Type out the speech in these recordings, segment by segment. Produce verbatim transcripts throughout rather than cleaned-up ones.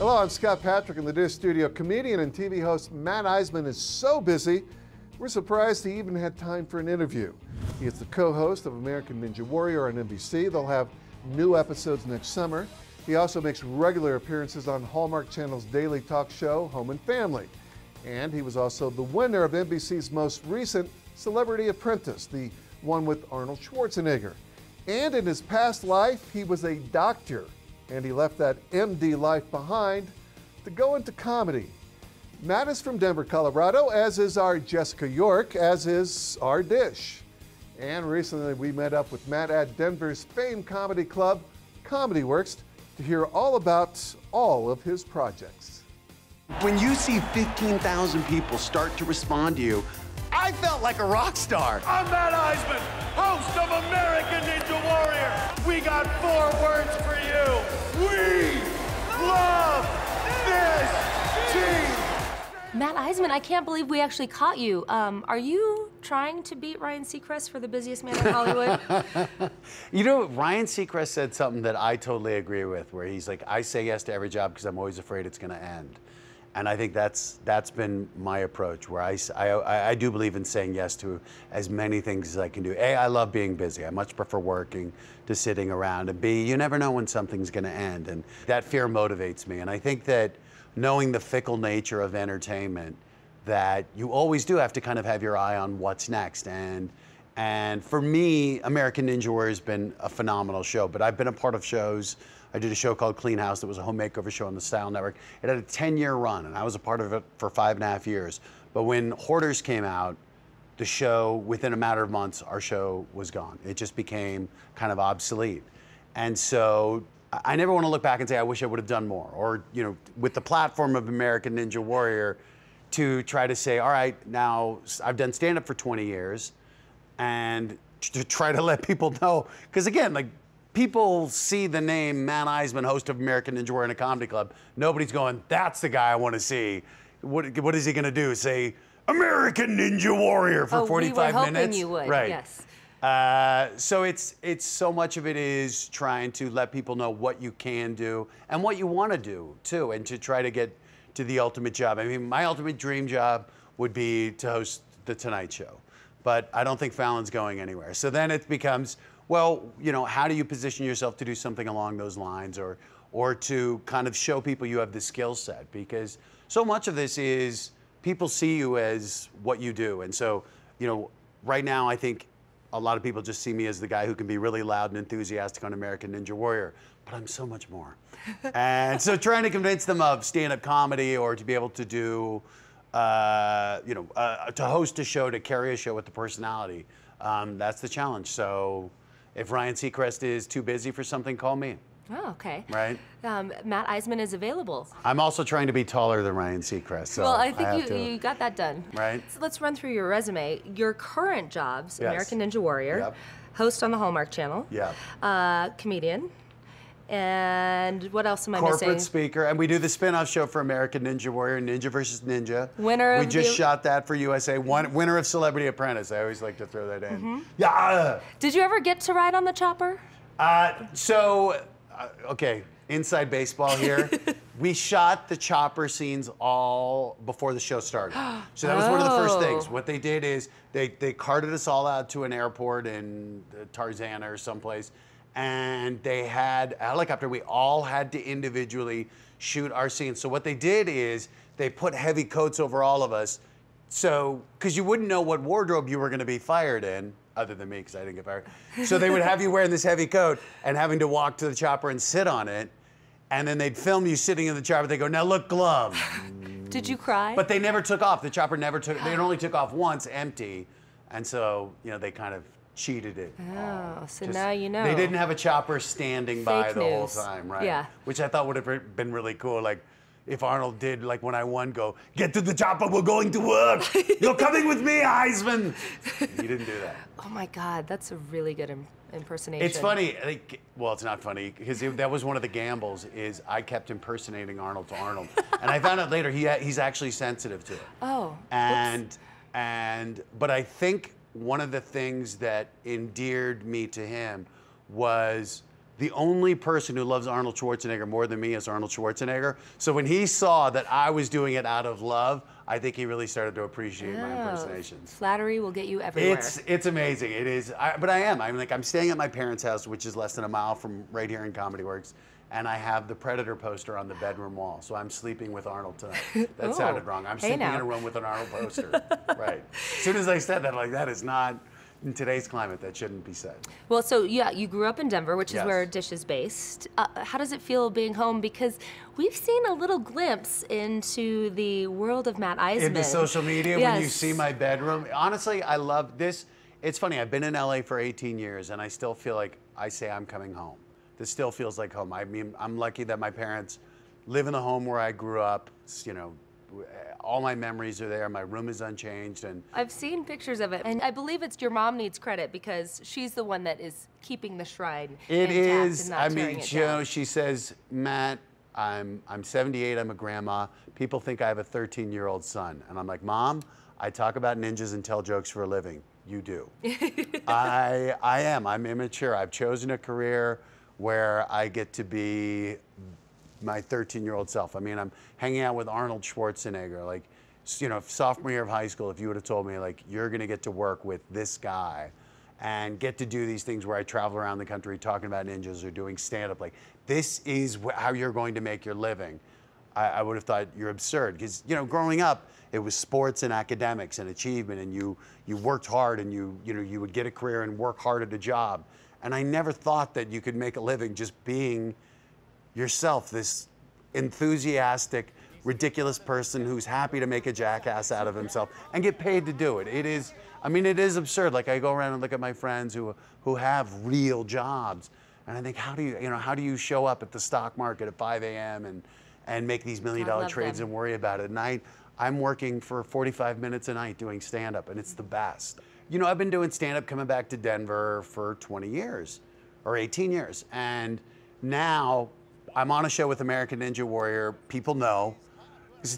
Hello, I'm Scott Patrick in the DISH studio. Comedian and T V host Matt Iseman is so busy, we're surprised he even had time for an interview. He is the co-host of American Ninja Warrior on N B C. They'll have new episodes next summer. He also makes regular appearances on Hallmark Channel's daily talk show, Home and Family. And he was also the winner of N B C's most recent Celebrity Apprentice, the one with Arnold Schwarzenegger. And in his past life, he was a doctor, and he left that M D life behind to go into comedy. Matt is from Denver, Colorado, as is our Jessica York, as is our DISH. And recently we met up with Matt at Denver's famed comedy club, Comedy Works, to hear all about all of his projects. When you see fifteen thousand people start to respond to you, I felt like a rock star. I'm Matt Iseman, host of American Ninja Warrior. We got four words for you. We love this team. Matt Iseman, I can't believe we actually caught you. Um, are you trying to beat Ryan Seacrest for the busiest man in Hollywood? You know, Ryan Seacrest said something that I totally agree with, where he's like, I say yes to every job because I'm always afraid it's going to end. And I think that's that's been my approach, where I, I, I do believe in saying yes to as many things as I can do. A, I love being busy. I much prefer working to sitting around. And B, you never know when something's going to end. And that fear motivates me. And I think that knowing the fickle nature of entertainment, that you always do have to kind of have your eye on what's next. And, and for me, American Ninja Warrior has been a phenomenal show, but I've been a part of shows. I did a show called Clean House that was a home makeover show on the Style Network. It had a ten-year run, and I was a part of it for five and a half years. But when Hoarders came out, the show, within a matter of months, our show was gone. It just became kind of obsolete. And so I never want to look back and say, I wish I would have done more. Or, you know, with the platform of American Ninja Warrior, to try to say, all right, now I've done stand-up for twenty years, and to try to let people know, because again, like, people see the name Matt Iseman, host of American Ninja Warrior in a comedy club. Nobody's going, that's the guy I want to see. What, what is he going to do? Say, American Ninja Warrior for oh, forty-five minutes? Oh, we were hoping you would, right. Yes. Uh, so it's, it's so much of it is trying to let people know what you can do and what you want to do, too, and to try to get to the ultimate job. I mean, my ultimate dream job would be to host The Tonight Show, but I don't think Fallon's going anywhere. So then it becomes, well, you know, how do you position yourself to do something along those lines, or or to kind of show people you have the skill set? Because so much of this is people see you as what you do. And so, you know, right now I think a lot of people just see me as the guy who can be really loud and enthusiastic on American Ninja Warrior, but I'm so much more. And so trying to convince them of stand-up comedy, or to be able to do, uh, you know, uh, to host a show, to carry a show with the personality, um, that's the challenge. So if Ryan Seacrest is too busy for something, call me. Oh, okay. Right? Um, Matt Iseman is available. I'm also trying to be taller than Ryan Seacrest. So well, I think I you, to... you got that done. Right? So let's run through your resume. Your current jobs, yes. American Ninja Warrior, yep. Host on the Hallmark Channel, yep. uh, comedian, and what else am I Corporate missing? Corporate speaker, and we do the spin-off show for American Ninja Warrior, Ninja versus. Ninja. Winner we of just the... shot that for U S A. One, winner of Celebrity Apprentice. I always like to throw that in. Mm-hmm. Yeah. Did you ever get to ride on the chopper? Uh, so, uh, okay, inside baseball here. We shot the chopper scenes all before the show started. So that was oh. one of the first things. What they did is they they carted us all out to an airport in Tarzana or someplace. And they had a helicopter. We all had to individually shoot our scenes. So what they did is they put heavy coats over all of us, so because you wouldn't know what wardrobe you were going to be fired in, other than me, because I didn't get fired. So they would have you wearing this heavy coat and having to walk to the chopper and sit on it, and then they'd film you sitting in the chopper. They go, now look, glove. Did you cry? But they never took off. The chopper never took. They only took off once, empty, and so you know they kind of cheated it. Oh, so just, now you know. They didn't have a chopper standing Fake by the news. Whole time, right? Yeah. Which I thought would have been really cool. Like, if Arnold did, like when I won, go, get to the chopper, we're going to work. You're coming with me, Iseman. He didn't do that. Oh my God, that's a really good im impersonation. It's funny, like, well, it's not funny, because it, that was one of the gambles, is I kept impersonating Arnold to Arnold. And I found out later, he he's actually sensitive to it. Oh, And, oops. and, but I think, one of the things that endeared me to him was the only person who loves Arnold Schwarzenegger more than me is Arnold Schwarzenegger. So when he saw that I was doing it out of love, I think he really started to appreciate oh, my impersonations. Flattery will get you everywhere. It's it's amazing. It is, I, but I am. I'm like I'm staying at my parents' house, which is less than a mile from right here in Comedy Works, and I have the Predator poster on the bedroom wall. So I'm sleeping with Arnold tonight. That sounded wrong. I'm hey sleeping now. in a room with an Arnold poster. Right. As soon as I said that, like that is not. In today's climate, that shouldn't be said. Well, so yeah, you grew up in Denver, which yes. is where DISH is based. Uh, how does it feel being home? Because we've seen a little glimpse into the world of Matt Iseman. In the social media, yes. when you see my bedroom. Honestly, I love this. It's funny, I've been in L A for eighteen years, and I still feel like I say I'm coming home. This still feels like home. I mean, I'm lucky that my parents live in the home where I grew up, you know, all my memories are there. My room is unchanged, and I've seen pictures of it. And I believe it's your mom needs credit because she's the one that is keeping the shrine. It is. And not I mean, you know, she says, "Matt, I'm I'm seventy-eight. I'm a grandma. People think I have a thirteen-year-old son." And I'm like, "Mom, I talk about ninjas and tell jokes for a living. You do." I I am. I'm immature. I've chosen a career where I get to be my thirteen-year-old self. I mean, I'm hanging out with Arnold Schwarzenegger. Like, you know, sophomore year of high school, if you would have told me, like, you're gonna get to work with this guy and get to do these things where I travel around the country talking about ninjas or doing stand-up, like, this is how you're going to make your living. I, I would have thought you're absurd. Because, you know, growing up, it was sports and academics and achievement, and you you worked hard, and you, you know, you would get a career and work hard at a job. And I never thought that you could make a living just being yourself, this enthusiastic, ridiculous person who's happy to make a jackass out of himself and get paid to do it. It is, I mean, it is absurd. Like, I go around and look at my friends who who have real jobs, and I think, how do you, you know, how do you show up at the stock market at five A M and and make these million dollar trades them. and worry about it? And I, I'm working for forty-five minutes a night doing stand-up, and it's the best. You know, I've been doing stand-up coming back to Denver for twenty years, or eighteen years, and now I'm on a show with American Ninja Warrior. People know.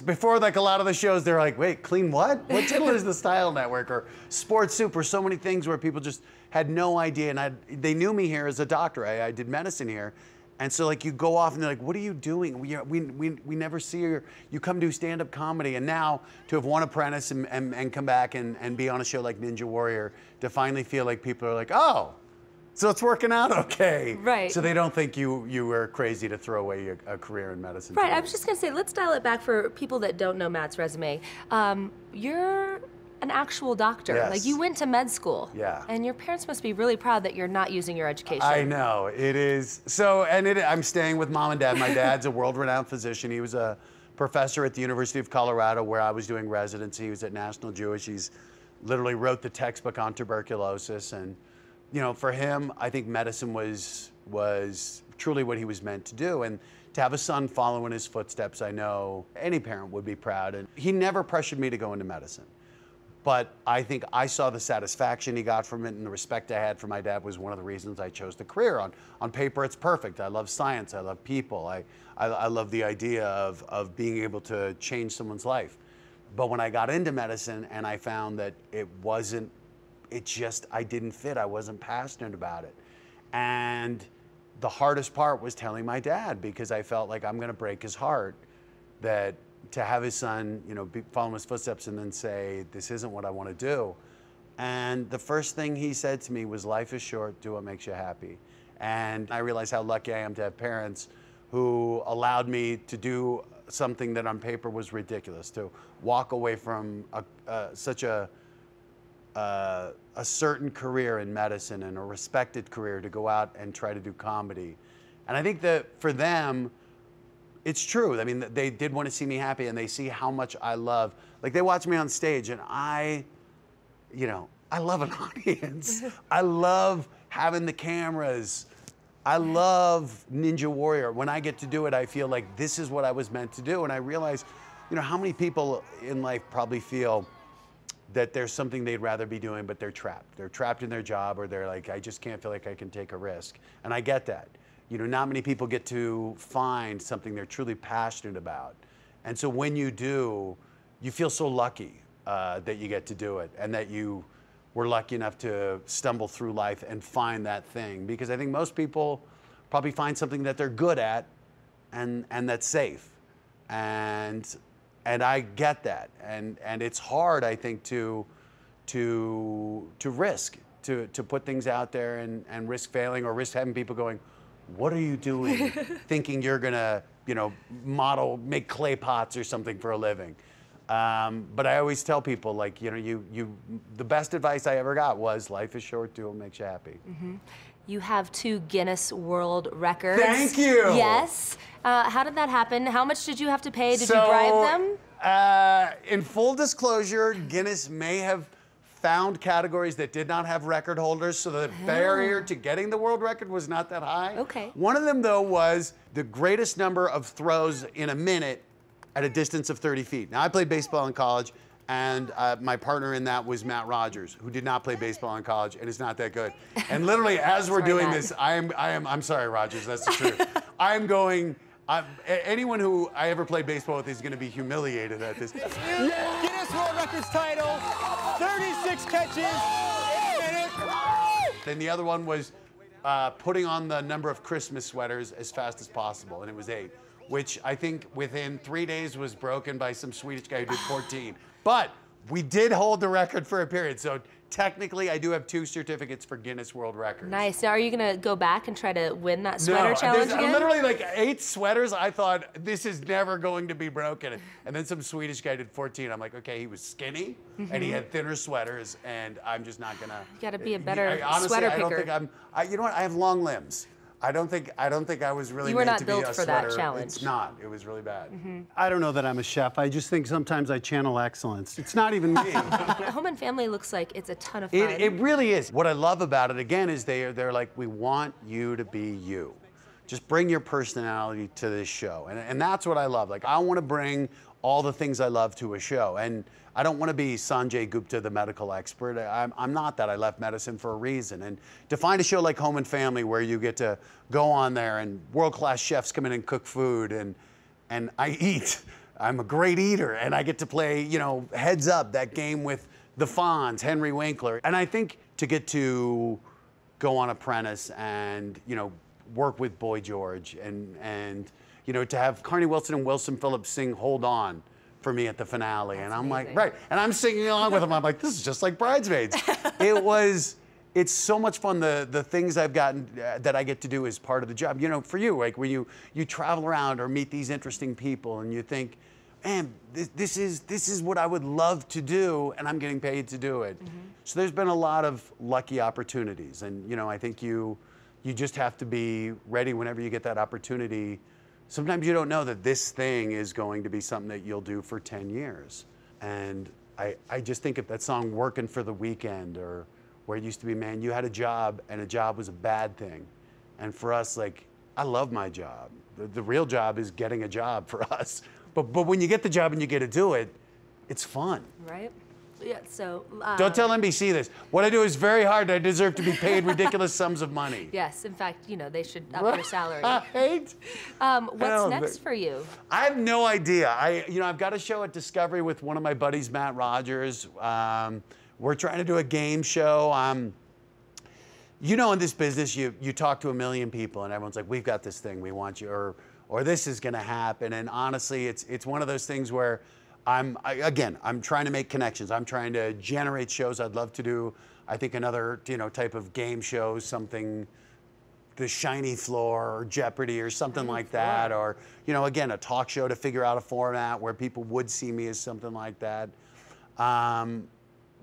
Before, like, a lot of the shows, they're like, wait, Clean what? What channel is the Style Network? Or Sports Soup, or so many things where people just had no idea. And I, they knew me here as a doctor. I, I did medicine here. And so, like, you go off and they're like, what are you doing? We, we, we, we never see you. You come do stand-up comedy. And now to have won Apprentice and, and, and come back and, and be on a show like Ninja Warrior, to finally feel like people are like, oh, so it's working out okay. Right. So they don't think you you were crazy to throw away your, a career in medicine. Right, today. I was just gonna say, let's dial it back for people that don't know Matt's resume. Um, you're an actual doctor. Yes. Like, you went to med school. Yeah. And your parents must be really proud that you're not using your education. I know, it is. So, and it, I'm staying with mom and dad. My dad's a world-renowned physician. He was a professor at the University of Colorado where I was doing residency. He was at National Jewish. He's literally wrote the textbook on tuberculosis, and you know, for him, I think medicine was was truly what he was meant to do. And to have a son follow in his footsteps, I know any parent would be proud. And he never pressured me to go into medicine. But I think I saw the satisfaction he got from it, and the respect I had for my dad was one of the reasons I chose the career. On, on paper, it's perfect. I love science. I love people. I, I, I love the idea of, of being able to change someone's life. But when I got into medicine and I found that it wasn't It just, I didn't fit. I wasn't passionate about it. And the hardest part was telling my dad, because I felt like I'm gonna break his heart, that to have his son, you know, be, follow his footsteps and then say, this isn't what I wanna do. And the first thing he said to me was, life is short, do what makes you happy. And I realized how lucky I am to have parents who allowed me to do something that on paper was ridiculous, to walk away from a, uh, such a, Uh, a certain career in medicine and a respected career, to go out and try to do comedy. And I think that for them, it's true. I mean, they did want to see me happy, and they see how much I love. Like, they watch me on stage, and I, you know, I love an audience. I love having the cameras. I love Ninja Warrior. When I get to do it, I feel like this is what I was meant to do. And I realize, you know, how many people in life probably feel that there's something they'd rather be doing, but they're trapped. They're trapped in their job, or they're like, I just can't feel like I can take a risk. And I get that. You know, not many people get to find something they're truly passionate about. And so when you do, you feel so lucky uh, that you get to do it, and that you were lucky enough to stumble through life and find that thing. Because I think most people probably find something that they're good at and, and that's safe. And, and I get that. And, and it's hard, I think, to, to, to risk, to, to put things out there and, and risk failing or risk having people going, what are you doing? Thinking you're gonna, you know, model, make clay pots or something for a living. Um, but I always tell people, like, you know, you, you, the best advice I ever got was, life is short, do what makes you happy. Mm-hmm. You have two Guinness World Records. Thank you! Yes. Uh, how did that happen? How much did you have to pay? Did so, you bribe them? Uh, in full disclosure, Guinness may have found categories that did not have record holders, so the oh. barrier to getting the world record was not that high. Okay. One of them, though, was the greatest number of throws in a minute at a distance of thirty feet. Now, I played baseball in college, and uh, my partner in that was Matt Rogers, who did not play baseball in college and is not that good. And literally, as we're sorry, doing Matt. this, I am, I am, I'm sorry, Rogers, that's the truth. I am going, I'm, anyone who I ever played baseball with is gonna be humiliated at this. This new Guinness World Records title, thirty-six catches in a minute. Then the other one was uh, putting on the number of Christmas sweaters as fast as possible, and it was eight. Which I think within three days was broken by some Swedish guy who did fourteen. But we did hold the record for a period, so technically I do have two certificates for Guinness World Records. Nice. Now, are you gonna go back and try to win that sweater no, challenge again? No, literally like eight sweaters. I thought, this is never going to be broken. And then some Swedish guy did fourteen. I'm like, okay, he was skinny, mm-hmm. and he had thinner sweaters, and I'm just not gonna. You gotta be a better I, honestly, sweater picker. I don't think I'm, I, you know what, I have long limbs. I don't think I don't think I was really made to be a sweater. You were not built for that challenge. It's not. It was really bad. Mm-hmm. I don't know that I'm a chef. I just think sometimes I channel excellence. It's not even me. Home and Family looks like it's a ton of fun. It, it really is. What I love about it again is they they're like, we want you to be you. Just bring your personality to this show, and and that's what I love. Like, I want to bring all the things I love to a show, and I don't want to be Sanjay Gupta, the medical expert. I'm, I'm not that. I left medicine for a reason. And to find a show like Home and Family where you get to go on there and world-class chefs come in and cook food, and and I eat. I'm a great eater, and I get to play, you know, Heads Up, that game with the Fonz, Henry Winkler. And I think to get to go on Apprentice and, you know, work with Boy George and and. You know, to have Carney Wilson and Wilson Phillips sing Hold On for me at the finale. That's and I'm amazing. Like, right. And I'm singing along with them. I'm like, this is just like Bridesmaids. It was, it's so much fun. The the things I've gotten uh, that I get to do as part of the job. You know, for you, like when you, you travel around or meet these interesting people and you think, man, this, this, is, this is what I would love to do and I'm getting paid to do it. Mm-hmm. So there's been a lot of lucky opportunities. And, you know, I think you, you just have to be ready whenever you get that opportunity. Sometimes you don't know that this thing is going to be something that you'll do for ten years. And I, I just think of that song, Working for the Weekend, or where it used to be, man, you had a job and a job was a bad thing. And for us, like, I love my job. The, the real job is getting a job for us. But, but when you get the job and you get to do it, it's fun. Right? Yeah, so... Uh, don't tell N B C this. What I do is very hard. I deserve to be paid ridiculous sums of money. Yes, in fact, you know, they should up right. their salary. Right? Um, what's Hell, next for you? I have no idea. I, you know, I've got a show at Discovery with one of my buddies, Matt Rogers. Um, we're trying to do a game show. Um, you know, in this business, you, you talk to a million people and everyone's like, we've got this thing, we want you, or, or this is gonna happen. And honestly, it's, it's one of those things where I'm, I, again, I'm trying to make connections. I'm trying to generate shows I'd love to do. I think another, you know, type of game show, something, The Shiny Floor or Jeopardy or something like that. Or, you know, again, a talk show to figure out a format where people would see me as something like that. Um,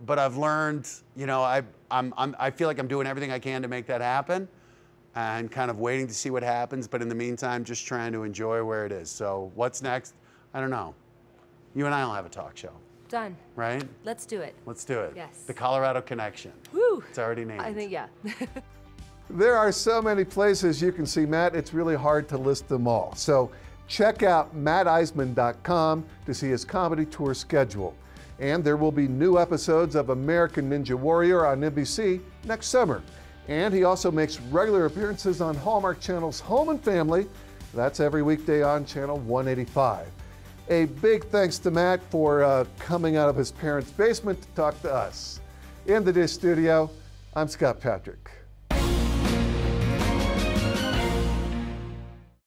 but I've learned, you know, I, I'm, I'm, I feel like I'm doing everything I can to make that happen and kind of waiting to see what happens. But in the meantime, just trying to enjoy where it is. So what's next? I don't know. You and I will have a talk show. Done. Right? Let's do it. Let's do it. Yes. The Colorado Connection. Woo! It's already named. I think, yeah. There are so many places you can see Matt, it's really hard to list them all. So check out Matt Iseman dot com to see his comedy tour schedule. And there will be new episodes of American Ninja Warrior on N B C next summer. And he also makes regular appearances on Hallmark Channel's Home and Family. That's every weekday on Channel one eighty-five. A big thanks to Matt for uh, coming out of his parents' basement to talk to us. In the DISH studio, I'm Scott Patrick.